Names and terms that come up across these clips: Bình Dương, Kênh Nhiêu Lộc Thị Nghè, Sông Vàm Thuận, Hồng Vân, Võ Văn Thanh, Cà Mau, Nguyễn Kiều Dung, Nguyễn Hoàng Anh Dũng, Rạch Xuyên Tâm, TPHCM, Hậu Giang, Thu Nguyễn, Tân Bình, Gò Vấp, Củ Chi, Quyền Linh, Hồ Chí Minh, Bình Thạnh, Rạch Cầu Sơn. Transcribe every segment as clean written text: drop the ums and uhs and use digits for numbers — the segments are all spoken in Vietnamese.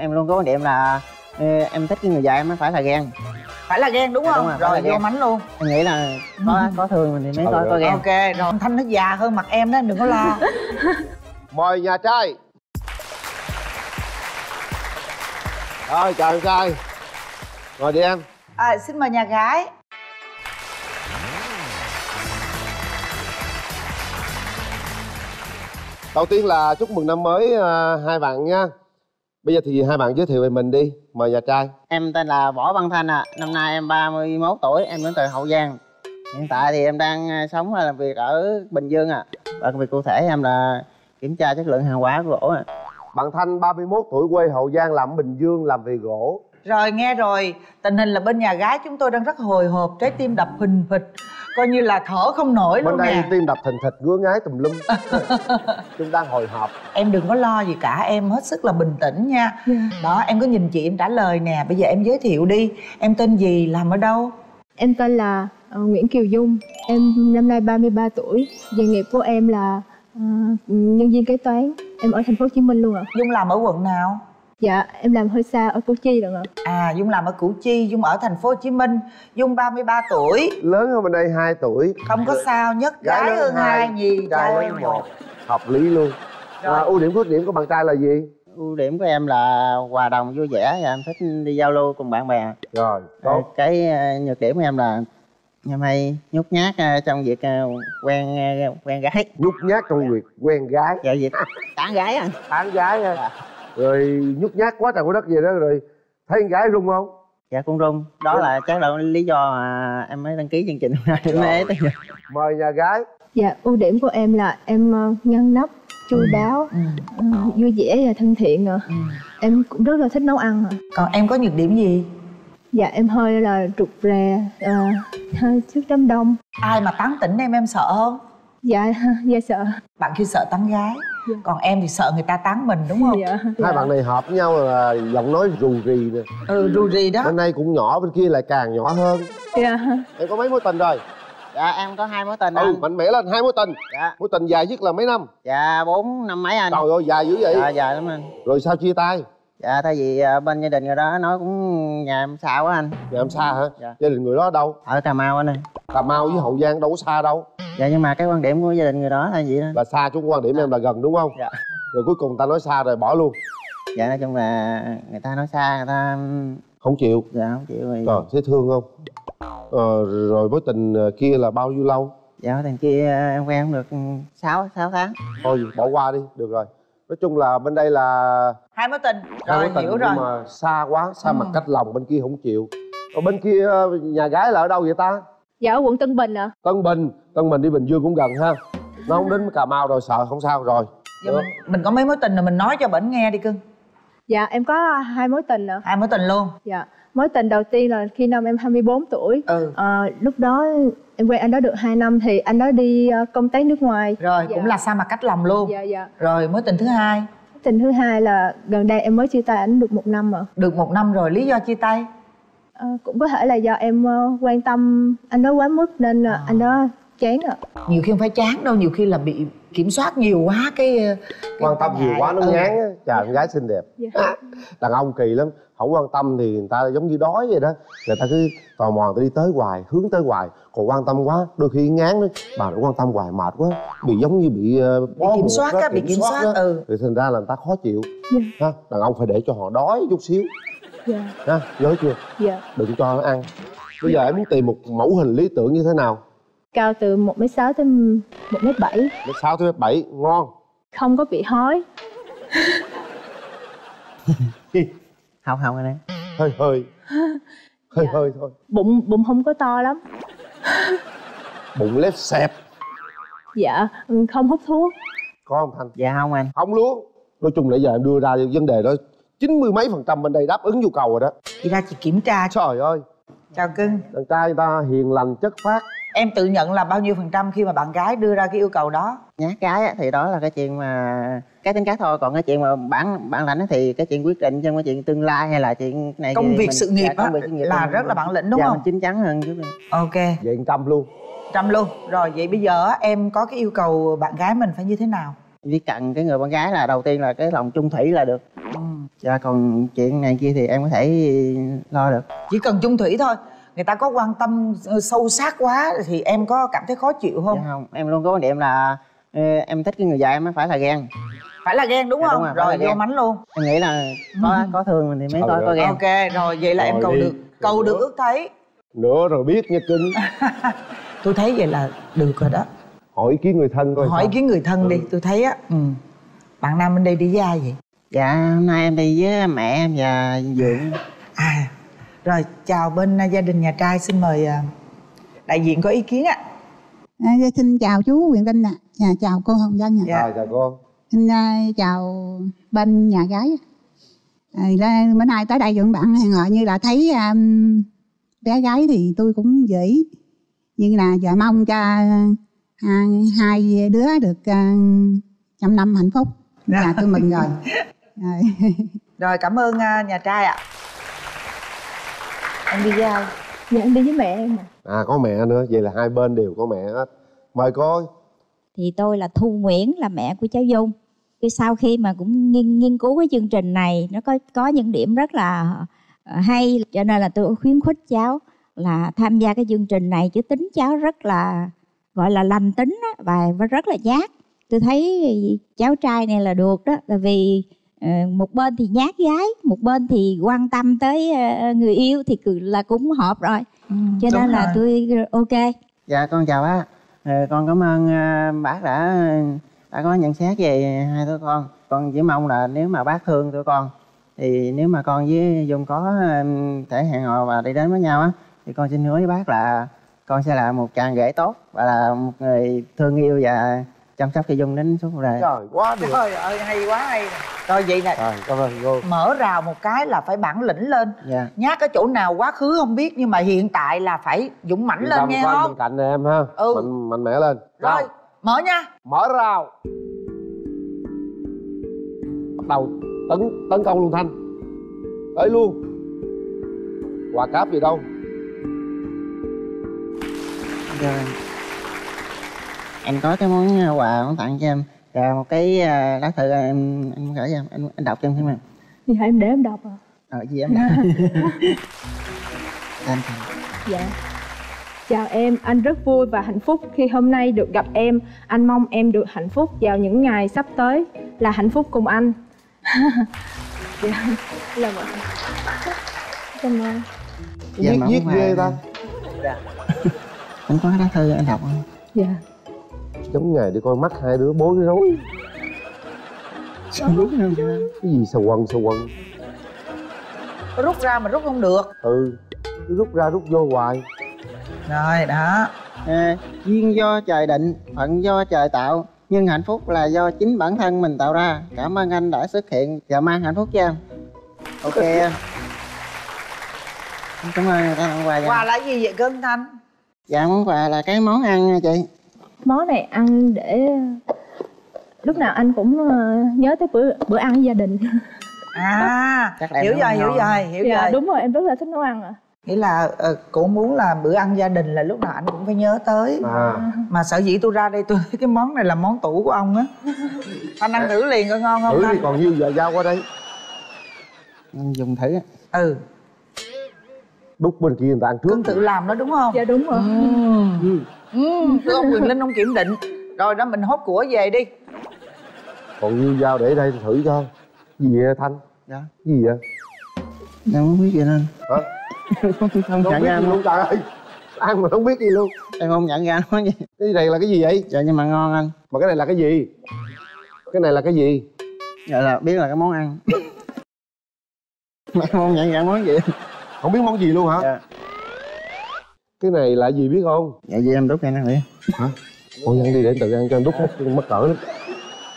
Em luôn có quan điểm là em thích cái người già em mới phải là ghen. Phải là ghen đúng không? Đúng rồi, vô mánh luôn. Em nghĩ là có thương mình thì mới có ghen. Ok rồi. Thanh nó già hơn mặt em đó, em đừng có la. Mời nhà trai. Rồi chào nhà trai. Ngồi đi em. À, xin mời nhà gái. Đầu tiên là chúc mừng năm mới hai bạn nha. Bây giờ thì hai bạn giới thiệu về mình đi. Mời nhà trai. Em tên là Võ Văn Thanh ạ. Năm nay em 31 tuổi, em đến từ Hậu Giang. Hiện tại thì em đang sống và làm việc ở Bình Dương ạ. Và công việc cụ thể em là kiểm tra chất lượng hàng hóa của gỗ ạ. Bạn Thanh 31 tuổi quê Hậu Giang làm ở Bình Dương làm về gỗ. Rồi nghe rồi, tình hình là bên nhà gái chúng tôi đang rất hồi hộp, trái tim đập hình phịch, coi như là thở không nổi bên luôn nè. Bên đây tim đập thình thịch, ngứa ngáy tùm lum. Chúng đang hồi hộp. Em đừng có lo gì cả, em hết sức là bình tĩnh nha. Đó, em cứ nhìn chị em trả lời nè. Bây giờ em giới thiệu đi, em tên gì, làm ở đâu? Em tên là Nguyễn Kiều Dung, em năm nay 33 tuổi. Nghề nghiệp của em là nhân viên kế toán. Em ở thành phố Hồ Chí Minh luôn ạ. Dung làm ở quận nào? Dạ, em làm hơi xa ở Củ Chi rồi ạ. À, Dung làm ở Củ Chi, Dung ở thành phố Hồ Chí Minh. Dung 33 tuổi. Lớn hơn bên đây 2 tuổi. Không có sao, nhất gái hơn 2, nhì trai hơn 1. Hợp lý luôn. Ưu điểm khuyết điểm của bạn trai là gì? Ưu điểm của em là hòa đồng vui vẻ, em thích đi giao lưu cùng bạn bè. Rồi, tốt. Cái nhược điểm của em là em hay nhút nhát trong việc quen gái. Nhút nhát trong việc quen gái. Dạ, việc tán gái à. Tán gái à. Rồi nhút nhát quá trời của đất về đó, rồi thấy con gái rung không? Dạ cũng rung. Đó là chắc là lý do mà em mới đăng ký chương trình hôm nay. Mời nhà gái. Dạ, ưu điểm của em là em ngăn nắp, chu đáo, vui vẻ và thân thiện nữa. Em cũng rất là thích nấu ăn. Còn em có nhược điểm gì? Dạ, em hơi là rụt rè, hơi trước đám đông. Ai mà tán tỉnh em sợ không? Dạ, sợ. Bạn kia sợ tán gái. Dạ. Còn em thì sợ người ta tán mình đúng không? Dạ. Hai bạn này hợp với nhau là giọng nói rù rì nè. Ừ, rù rì đó. Bên này cũng nhỏ, bên kia lại càng nhỏ hơn. Dạ. Em có mấy mối tình rồi? Dạ, em có 2 mối tình. Ừ, mạnh mẽ lên, 2 mối tình. Dạ. Mối tình dài nhất là mấy năm? Dạ, 4 năm mấy anh. Trời ơi, dài dữ vậy? Dạ, dài lắm anh. Rồi sao chia tay? Dạ, tại vì bên gia đình người đó nói cũng nhà em xa quá anh. Nhà em xa hả? Dạ. Gia đình người đó ở đâu? Ở Cà Mau anh ơi. Cà Mau với Hậu Giang đâu có xa đâu. Dạ, nhưng mà cái quan điểm của gia đình người đó là gì đó? Là xa, chúng quan điểm em là gần đúng không? Dạ. Rồi cuối cùng ta nói xa rồi bỏ luôn. Dạ, nói chung là người ta nói xa, người ta... Không chịu? Dạ, không chịu rồi. Trời, thấy thương không? Rồi mối tình kia là bao nhiêu lâu? Dạ, mối tình kia em quen không được 6 tháng. Thôi, bỏ qua đi, được rồi. Nói chung là bên đây là... 2 mối tình, rồi hiểu rồi. Nhưng mà xa quá, xa mặt cách lòng, bên kia không chịu. Ở bên kia nhà gái là ở đâu vậy ta? Dạ, ở quận Tân Bình ạ. Tân Bình đi Bình Dương cũng gần ha. Nó không đến Cà Mau rồi, sợ không sao rồi. Dạ, mình có mấy mối tình rồi mình nói cho bển nghe đi cưng. Dạ, em có 2 mối tình ạ. 2 mối tình luôn? Dạ. Mối tình đầu tiên là khi năm em 24 tuổi. Lúc đó em quen anh đó được 2 năm thì anh đó đi công tác nước ngoài. Rồi, dạ. Cũng là xa mà cách lòng luôn. Dạ, dạ. Rồi, mối tình thứ hai? Mối tình thứ hai là gần đây em mới chia tay ảnh được 1 năm ạ. Được 1 năm rồi, lý do chia tay? Cũng có thể là do em quan tâm anh đó quá mức nên anh đó chán ạ. Nhiều khi không phải chán đâu, nhiều khi là bị kiểm soát nhiều quá cái quan tâm nhiều quá nó ngán á. Trời, con gái xinh đẹp. Đàn ông kỳ lắm, không quan tâm thì người ta giống như đói vậy đó. Người ta cứ tò mò đi tới hoài, hướng tới hoài. Còn quan tâm quá, đôi khi ngán đó. Bà cũng quan tâm hoài mệt quá, bị giống như bị kiểm soát đó. Thì thành ra là người ta khó chịu. Đàn ông phải để cho họ đói chút xíu. Dạ. Nhớ chưa? Dạ. Đừng cho nó ăn. Bây giờ em muốn tìm một mẫu hình lý tưởng như thế nào? Cao từ 1m6 tới 1m7. 1m6 tới 1m7, ngon. Không có bị hói. Không anh em. Hơi thôi. Bụng không có to lắm. Bụng lép xẹp. Dạ, không hút thuốc. Có không Thanh? Dạ không anh. Không luôn. Nói chung là giờ em đưa ra vấn đề đó 90 mấy % bên đây đáp ứng nhu cầu rồi đó. Chị ra chị kiểm tra. Trời ơi. Chào cưng. Đàn trai người ta hiền lành chất phác. Em tự nhận là bao nhiêu % khi mà bạn gái đưa ra cái yêu cầu đó? Nhát gái thì đó là cái chuyện mà cái tính cách thôi, còn cái chuyện mà bản lãnh thì cái chuyện quyết định trong cái chuyện tương lai hay là chuyện này công việc sự nghiệp á là rất là bản lĩnh đúng không? Mình chín chắn hơn chứ. Ok. Vậy 100 luôn. Rồi vậy bây giờ em có cái yêu cầu bạn gái mình phải như thế nào? Chỉ cần cái người bạn gái là đầu tiên là cái lòng chung thủy là được. Dạ còn chuyện này kia thì em có thể lo được. Chỉ cần chung thủy thôi. Người ta có quan tâm sâu sát quá thì em có cảm thấy khó chịu không? Dạ không, em luôn có quan điểm là em thích cái người già em mới phải là ghen. Phải là ghen đúng không? Đúng rồi, vô mánh luôn. Em nghĩ là có thương mình thì mới có ghen. Ok, rồi vậy là rồi em cầu được ước thấy. Nữa rồi biết nha Kinh. Tôi thấy vậy là được rồi đó. Hỏi ý kiến người thân coi. Hỏi ý kiến người thân đi, tôi thấy á. Bạn nam bên đây đi với ai vậy? Dạ, hôm nay em đi với mẹ em và Dượng. À, rồi chào bên gia đình nhà trai, xin mời đại diện có ý kiến ạ. Xin chào chú Quuyền Vinh ạ, chào cô Hồng Vân ạ. Dạ, chào cô. Xin chào bên nhà gái. Bữa nay tới đây dựng bạn hẹn hò như là thấy bé gái thì tôi cũng dễ. Nhưng là giờ mong cho hai đứa được trăm năm hạnh phúc. Dạ, tôi mừng rồi. Rồi, cảm ơn nhà trai ạ. Em đi với ai? Dạ, em đi với mẹ em. À, có mẹ nữa, vậy là hai bên đều có mẹ hết. Mời cô. Thì tôi là Thu Nguyễn, là mẹ của cháu Dung. Sau khi mà cũng nghiên cứu cái chương trình này, nó có những điểm rất là hay. Cho nên là tôi khuyến khích cháu là tham gia cái chương trình này. Chứ tính cháu rất là gọi là lành tính đó, và rất là nhát. Tôi thấy cháu trai này là được đó. Là vì một bên thì nhát gái, một bên thì quan tâm tới người yêu thì là cũng hợp rồi. Cho nên là tôi ok. Dạ con chào bác. Con cảm ơn bác đã có nhận xét về hai đứa con. Con chỉ mong là nếu mà bác thương tụi con thì nếu mà con với Dung có thể hẹn hò và đi đến với nhau á, thì con xin hứa với bác là con sẽ là một chàng rể tốt và là một người thương yêu và chăm sóc cho Dung đến suốt cuộc đời. Trời, quá được. Trời ơi, hay quá hay. Rồi vậy nè. Cảm ơn cô. Mở rào một cái là phải bản lĩnh lên. Dạ. Nhát ở chỗ nào quá khứ không biết nhưng mà hiện tại là phải dũng mãnh lên nghe không? Bên cạnh em ha. Mạnh mẽ lên. Rồi, mở nha. Mở rào. Bắt đầu tấn công luôn Thanh. Tới luôn. Quà cáp gì đâu. Dạ. Em có cái món quà muốn tặng cho em là một cái lá thư anh muốn gửi cho em, anh đọc cho em xem nào. Thì hãy em để em đọc à? Gì em đọc. Dạ. Chào em, anh rất vui và hạnh phúc khi hôm nay được gặp em. Anh mong em được hạnh phúc vào những ngày sắp tới là hạnh phúc cùng anh. Dạ. Là mọi người. Cảm ơn. Viết ghê ta. Dạ. Cũng có lá thư anh đọc không? Dạ. Giống ngày đi coi mắt hai đứa bối rối. Sao rút ra cái gì sao quần rút ra mà rút không được. Cứ rút ra rút vô hoài. Rồi đó. Duyên do trời định, phận do trời tạo, nhưng hạnh phúc là do chính bản thân mình tạo ra. Cảm ơn anh đã xuất hiện và mang hạnh phúc cho em. Ok em. Cảm ơn người ta tặng quà. Quà là gì vậy Cưng Thanh? Dạ món quà là cái món ăn nha chị. Món này ăn để lúc nào anh cũng nhớ tới bữa ăn với gia đình. À, hiểu rồi. Dạ, đúng rồi, em rất là thích nấu ăn ạ. Nghĩa là cô muốn là bữa ăn gia đình là lúc nào anh cũng phải nhớ tới. Mà sở dĩ tôi ra đây tôi thấy cái món này là món tủ của ông á. Anh ăn thử liền coi ngon không? Thử đi còn nhiêu giờ giao qua đây. Anh dùng thử á. Đúc bên kia người ta ăn trước. Cưng tự làm đó đúng không? Dạ đúng rồi. Cứ ông Quyền Linh ông kiểm định. Rồi đó mình hốt của về đi. Còn nhiêu dao để đây thử cho. Gì vậy Thanh? Dạ. Gì vậy? Em không biết gì nên. Hả? Không nhận ra luôn. Trời ơi, ăn mà không biết gì luôn. Em không nhận ra nói gì. Cái này là cái gì vậy? Dạ nhưng mà ngon anh. Mà cái này là cái gì? Cái này là cái gì? Dạ là biết là cái món ăn. Mà em không nhận ra món gì. Không biết món gì luôn hả? Dạ. Cái này là gì biết không? Dạ vậy em đút cho anh ăn đi. Hả? Ôi ăn đi để tự ăn cho anh đút mất cỡ lắm.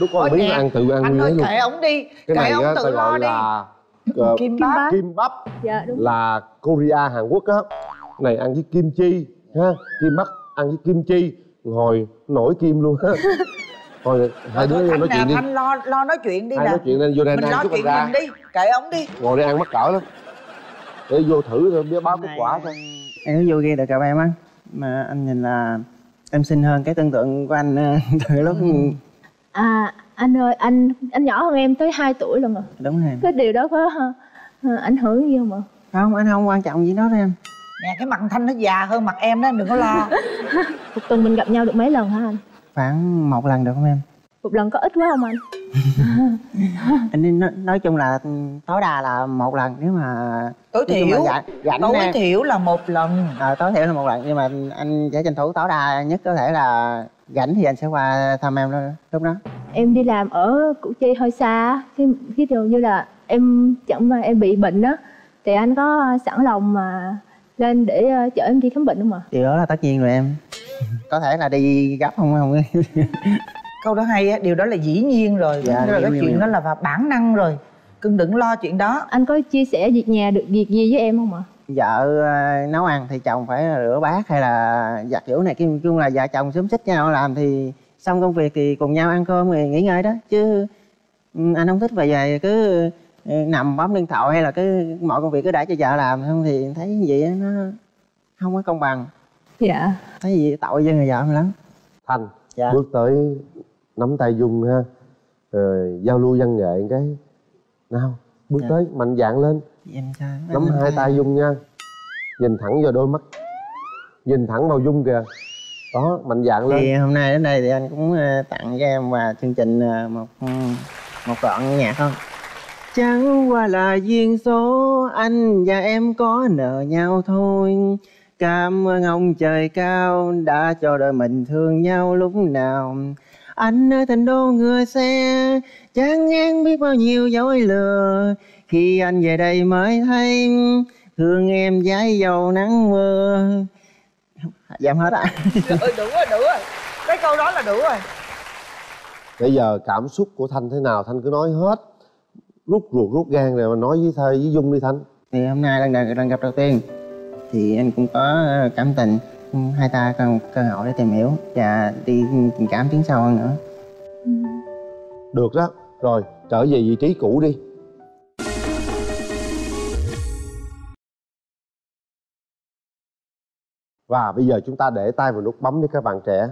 Đút con miếng ăn tự ăn nguyên đấy luôn. Anh kệ ổng đi. Cái này á tự gọi là kim bắp. Dạ đúng. Là Korea Hàn Quốc á. Này ăn với kim chi ha. Kim bắp ăn với kim chi. Hồi nổi kim luôn á. Thôi hai đứa nói chuyện đi. Anh lo nói chuyện đi nè. Nói chuyện nên vô đây mình lo chuyện mình đi. Kệ ổng đi. Ngồi đây ăn mắc cỡ lắm. Để vô thử rồi biết báo kết quả thôi. Em cứ vô ghi được gặp em á. Mà anh nhìn là em xinh hơn cái tưởng tượng của anh từ lúc... À, Anh ơi, anh nhỏ hơn em tới 2 tuổi luôn mà. Đúng rồi. Cái điều đó có ảnh hưởng gì không ạ? Không, anh không quan trọng gì đó em. Nè, cái mặt Thanh nó già hơn mặt em đó, đừng có lo. Một tuần mình gặp nhau được mấy lần hả anh? Khoảng một lần được không em? Một lần có ít quá không anh? Anh nói chung là tối đa là một lần, nếu mà tối thiểu là một lần. Tối thiểu là một lần, nhưng mà anh sẽ tranh thủ tối đa nhất có thể là rảnh thì anh sẽ qua thăm em đó, lúc đó. Em đi làm ở Củ Chi hơi xa, cái điều như là em bị bệnh đó, thì anh có sẵn lòng mà lên để chở em đi khám bệnh không ạ? Điều đó là tất nhiên rồi em. Có thể là đi gấp không? Câu đó hay á, điều đó là dĩ nhiên rồi. Dạ, là cái chuyện đó là bản năng rồi. Cưng đừng lo chuyện đó. Anh có chia sẻ việc nhà được việc gì với em không ạ? Vợ nấu ăn thì chồng phải rửa bát hay là giặt giũ này kia, chung là vợ chồng xúm xít nhau làm thì xong công việc thì cùng nhau ăn cơm rồi nghỉ ngơi đó. Chứ anh không thích về về cứ nằm bấm điện thoại hay là cứ mọi công việc cứ để cho vợ làm không thì thấy như vậy nó không có công bằng. Dạ. Thấy gì tội với người vợ mình lắm. Thành dạ. Bước tới nắm tay Dung ha, rồi giao lưu văn nghệ cái nào bước dạ. Tới mạnh dạn lên nắm hai tay Dung nha, nhìn thẳng vào đôi mắt, nhìn thẳng vào Dung kìa đó, mạnh dạn lên. Thì hôm nay đến đây thì anh cũng tặng cho em và chương trình một đoạn nhạc không. Chẳng qua là duyên số, anh và em có nợ nhau thôi. Cảm ơn ông trời cao đã cho đời mình thương nhau lúc nào. Anh ở thành đô ngựa xe, chán ngán biết bao nhiêu dối lừa. Khi anh về đây mới thấy thương em dãi dầu nắng mưa. Giảm hết ạ. Đủ rồi. Cái câu đó là đủ rồi. Bây giờ cảm xúc của Thanh thế nào, Thanh cứ nói hết. Rút ruột rút gan rồi mà nói với Thơ với Dung đi Thanh. Thì hôm nay lần gặp đầu tiên thì anh cũng có cảm tình, hai ta cần cơ hội để tìm hiểu và đi tình cảm tiến sâu hơn nữa. Được đó, rồi trở về vị trí cũ đi. Và bây giờ chúng ta để tay vào nút bấm với các bạn trẻ.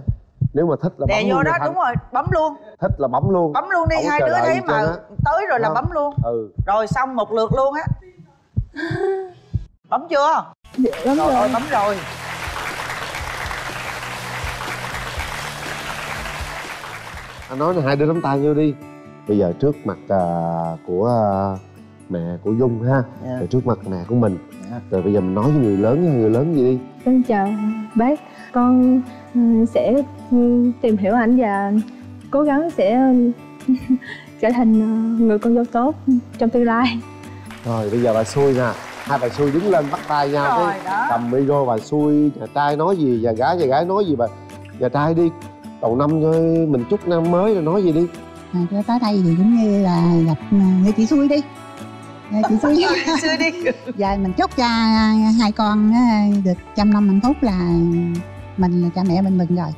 Nếu mà thích là bấm vô đó, đúng rồi, bấm luôn. Thích là bấm luôn. Bấm luôn đi, hai đứa thấy mà tới rồi là bấm luôn. Ừ. Rồi xong một lượt luôn á. Bấm chưa? Bấm rồi. Bấm rồi. Anh nói là hai đứa nắm tay nhau đi. Bây giờ trước mặt của mẹ của Dung ha, yeah. Rồi trước mặt mẹ của mình, yeah. Rồi bây giờ mình nói với người lớn nha, người lớn gì đi. Con chào bác, con sẽ tìm hiểu ảnh và cố gắng sẽ trở thành người con dâu tốt trong tương lai. Rồi bây giờ bà xui nè, hai bà xui đứng lên bắt tay nhau rồi, cái cầm micro bà xui, nhà trai nói gì, nhà gái nói gì bà, nhà trai đi. Đầu năm thôi mình chúc năm mới rồi nói gì đi. Cho tới đây thì cũng như là gặp nghe chị xui đi. Nghe chị xui đi. Giờ mình chúc cho hai con được trăm năm hạnh phúc là mình là cha mẹ mình mừng rồi.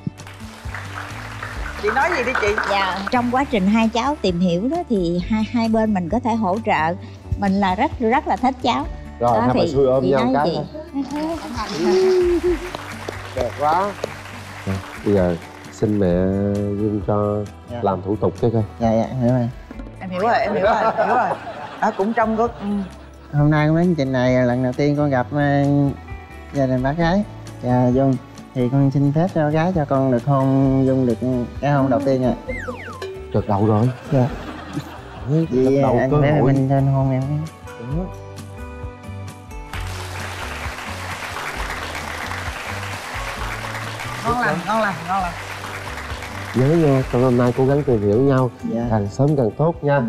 Chị nói gì đi chị? Dạ. Trong quá trình hai cháu tìm hiểu đó thì hai bên mình có thể hỗ trợ. Mình là rất là thích cháu. Rồi đó, hai bà xui ôm nhau cái. Đẹp quá. Bây giờ xin mẹ Dung cho dạ. Làm thủ tục cái coi. Dạ dạ, em hiểu rồi. Em hiểu rồi. Đó cũng trong có hôm nay con đến chương trình này lần đầu tiên con gặp gia đình bác gái và Dung thì con xin phép cho gái cho con được hôn Dung, được cái hôn đầu tiên ạ. Trật đầu rồi. Dạ. Vì anh bé mình nên hôn em. Đúng. Ngon lành. Nhớ nha, trong năm nay cố gắng tìm hiểu nhau, dạ. Càng sớm càng tốt nha.